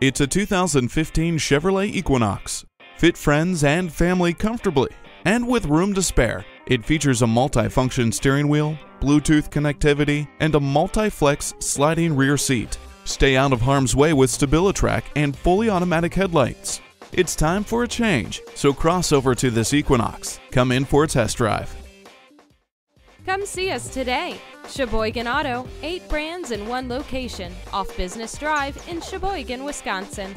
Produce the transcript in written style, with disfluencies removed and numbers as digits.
It's a 2015 Chevrolet Equinox. Fit friends and family comfortably, and with room to spare. It features a multi-function steering wheel, Bluetooth connectivity, and a multi-flex sliding rear seat. Stay out of harm's way with StabiliTrak and fully automatic headlights. It's time for a change, so cross over to this Equinox. Come in for a test drive. Come see us today. Sheboygan Auto, 8 brands in 1 location, off Business Drive in Sheboygan, Wisconsin.